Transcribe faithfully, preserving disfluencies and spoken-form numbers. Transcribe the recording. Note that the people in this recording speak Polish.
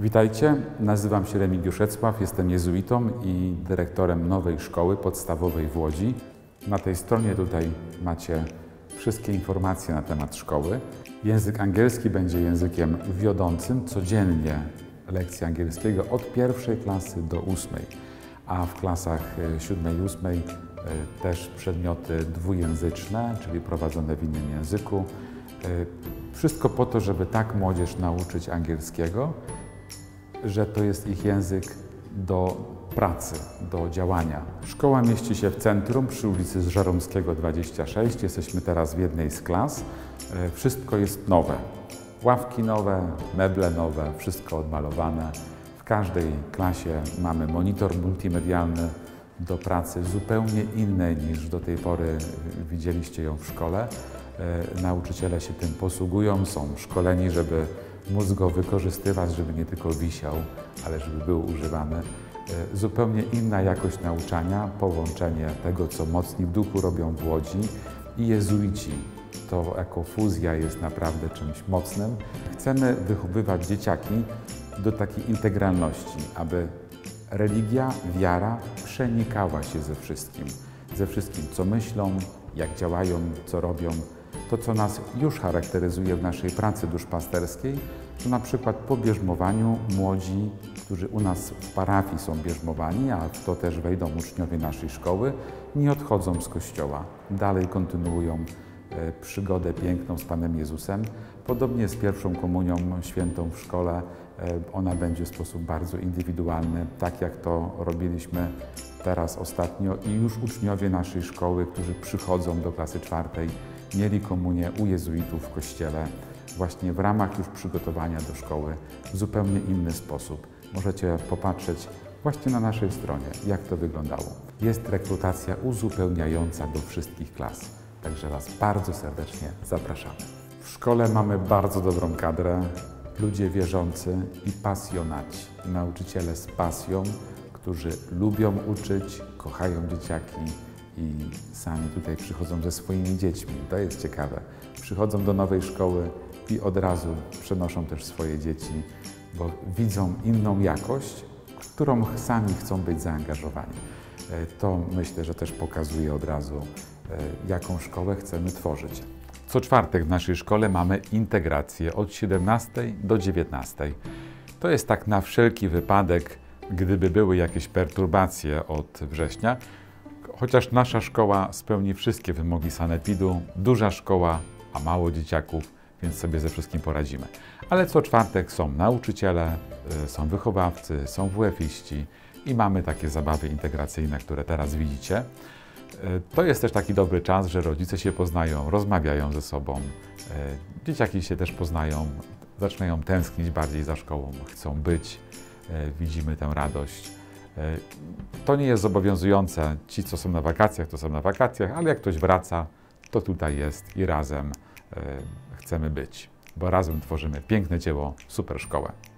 Witajcie, nazywam się Remigiusz Szczepław, jestem jezuitą i dyrektorem Nowej Szkoły Podstawowej w Łodzi. Na tej stronie tutaj macie wszystkie informacje na temat szkoły. Język angielski będzie językiem wiodącym, codziennie lekcje angielskiego od pierwszej klasy do ósmej, a w klasach siódmej i ósmej też przedmioty dwujęzyczne, czyli prowadzone w innym języku. Wszystko po to, żeby tak młodzież nauczyć angielskiego, że to jest ich język do pracy, do działania. Szkoła mieści się w centrum przy ulicy Żeromskiego dwadzieścia sześć. Jesteśmy teraz w jednej z klas. Wszystko jest nowe. Ławki nowe, meble nowe, wszystko odmalowane. W każdej klasie mamy monitor multimedialny do pracy, zupełnie innej niż do tej pory widzieliście ją w szkole. Nauczyciele się tym posługują, są szkoleni, żeby móc go wykorzystywać, żeby nie tylko wisiał, ale żeby był używany. Zupełnie inna jakość nauczania, połączenie tego, co Mocni w Duchu robią w Łodzi i jezuici. To jako fuzja jest naprawdę czymś mocnym. Chcemy wychowywać dzieciaki do takiej integralności, aby religia, wiara przenikała się ze wszystkim. Ze wszystkim, co myślą, jak działają, co robią. To, co nas już charakteryzuje w naszej pracy duszpasterskiej, to na przykład po bierzmowaniu młodzi, którzy u nas w parafii są bierzmowani, a w to też wejdą uczniowie naszej szkoły, nie odchodzą z kościoła. Dalej kontynuują przygodę piękną z Panem Jezusem. Podobnie z pierwszą komunią świętą w szkole. Ona będzie w sposób bardzo indywidualny, tak jak to robiliśmy teraz ostatnio i już uczniowie naszej szkoły, którzy przychodzą do klasy czwartej, mieli komunię u jezuitów w kościele, właśnie w ramach już przygotowania do szkoły w zupełnie inny sposób. Możecie popatrzeć właśnie na naszej stronie, jak to wyglądało. Jest rekrutacja uzupełniająca do wszystkich klas, także Was bardzo serdecznie zapraszamy. W szkole mamy bardzo dobrą kadrę, ludzie wierzący i pasjonaci, nauczyciele z pasją, którzy lubią uczyć, kochają dzieciaki i sami tutaj przychodzą ze swoimi dziećmi. To jest ciekawe. Przychodzą do nowej szkoły i od razu przenoszą też swoje dzieci, bo widzą inną jakość, w którą sami chcą być zaangażowani. To myślę, że też pokazuje od razu, jaką szkołę chcemy tworzyć. Co czwartek w naszej szkole mamy integrację od siedemnastej do dziewiętnastej. To jest tak na wszelki wypadek, gdyby były jakieś perturbacje od września. Chociaż nasza szkoła spełni wszystkie wymogi sanepidu, duża szkoła, a mało dzieciaków, więc sobie ze wszystkim poradzimy. Ale co czwartek są nauczyciele, są wychowawcy, są wuefiści i mamy takie zabawy integracyjne, które teraz widzicie. To jest też taki dobry czas, że rodzice się poznają, rozmawiają ze sobą, dzieciaki się też poznają, zaczynają tęsknić bardziej za szkołą, chcą być, widzimy tę radość. To nie jest zobowiązujące, ci co są na wakacjach, to są na wakacjach, ale jak ktoś wraca, to tutaj jest i razem chcemy być, bo razem tworzymy piękne dzieło, super szkołę.